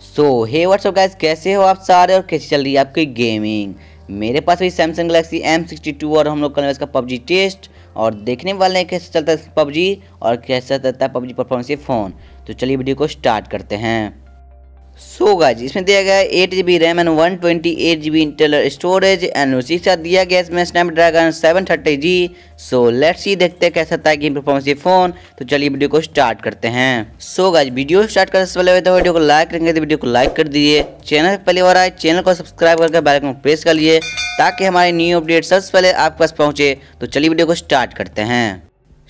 सो हे WhatsApp guys, कैसे हो आप सारे और कैसी चल रही है आपकी गेमिंग। मेरे पास भी सैमसंग गलेक्सी M62 और हम लोग करने इसका PUBG टेस्ट और देखने वाले हैं कैसे चलता है PUBG और कैसा चलता है PUBG परफॉर्मेंस ये फ़ोन। तो चलिए वीडियो को स्टार्ट करते हैं। सो गाइस, इसमें दिया गया है 8GB RAM and 128GB internal storage and उसी के साथ दिया गया इसमें Snapdragon 730G। So let's see देखते हैं कैसा था गेम परफॉर्मेंस ये फ़ोन। तो चलिए वीडियो को स्टार्ट करते हैं। सो गाइस, वीडियो स्टार्ट करने से पहले तो वीडियो को लाइक करेंगे तो वीडियो को लाइक कर दीजिए। चैनल पर पहली बार आए चैनल को सब्सक्राइब करके बेल आइकन प्रेस कर लिए ताकि हमारे न्यू अपडेट सबसे पहले आपके पास पहुँचे। तो चलिए वीडियो को स्टार्ट करते हैं।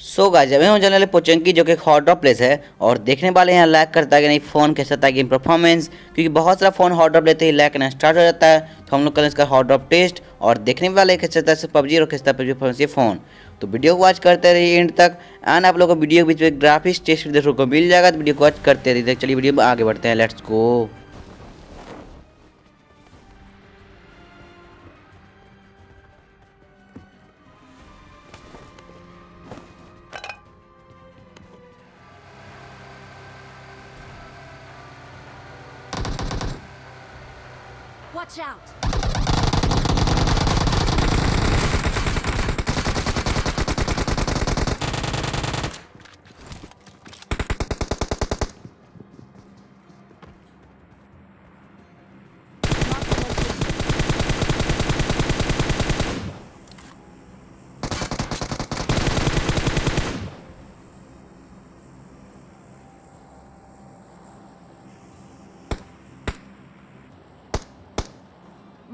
सो गाइस, अभी हम जाने वाले पोचंकी जो कि एक हॉट ड्रॉप प्लेस है और देखने वाले यहाँ लैग करता है कि नहीं फ़ोन कैसा था गेम परफॉर्मेंस, क्योंकि बहुत सारा फ़ोन हॉट ड्रॉप लेते ही लैग करना स्टार्ट हो जाता है। तो हम लोग करें इसका हॉट ड्रॉप टेस्ट और देखने वाले कैसे तरह से PUBG और किस तरह PUBG परफॉर्मेंस ये फ़ोन। तो वीडियो को वॉच करते रहिए एंड तक एंड आप लोगों को वीडियो के बीच में ग्राफिक्स टेस्ट देखने को मिल जाएगा। तो वीडियो को वॉच करते रहिए। चलिए वीडियो में आगे बढ़ते हैं, let's go. Watch out.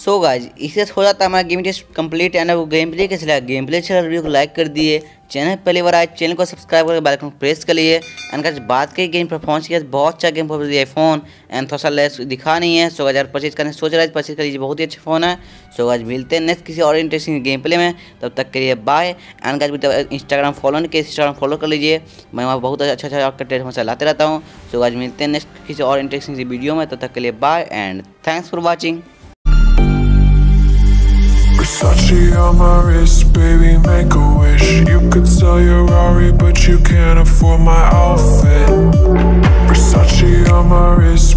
So guys, इससे हो जाता है हमारा गेम टेस्ट कंप्लीट एंड वो गेम प्ले कैसे लगा। गेम प्ले अच्छा लगा वीडियो को लाइक कर दिए, चैनल पहली बार आए चैनल को सब्सक्राइब करके बेल आइकन प्रेस कर लिए। एंड गाइस, बात करें गेम परफॉर्मेंस की, बहुत अच्छा गेम परफॉर्मेंस दिया फ़ोन एंड थोड़ा सा लेस दिखा नहीं है। सो गाइस, अगर परचेज करने सोच रहा है परचेज कर लीजिए, बहुत ही अच्छा फ़ोन है। सो गाइस, मिलते हैं नेक्स्ट किसी और इंटरेस्टिंग गेम प्ले में, तब तक के लिए bye. And guys, Instagram follow नहीं किया इंस्टाग्राम फॉलो कर लीजिए, मैं वहाँ बहुत अच्छा अच्छा आपका टेस्ट हमेशा लाते रहता हूँ। सो गाइस, मिलते हैं नेक्स्ट किसी और इंटरेस्टिंग वीडियो में, तब तक के लिए bye and thanks for watching. Versace on my wrist, baby, make a wish. You could sell your Rari, but you can't afford my outfit. Versace on my wrist.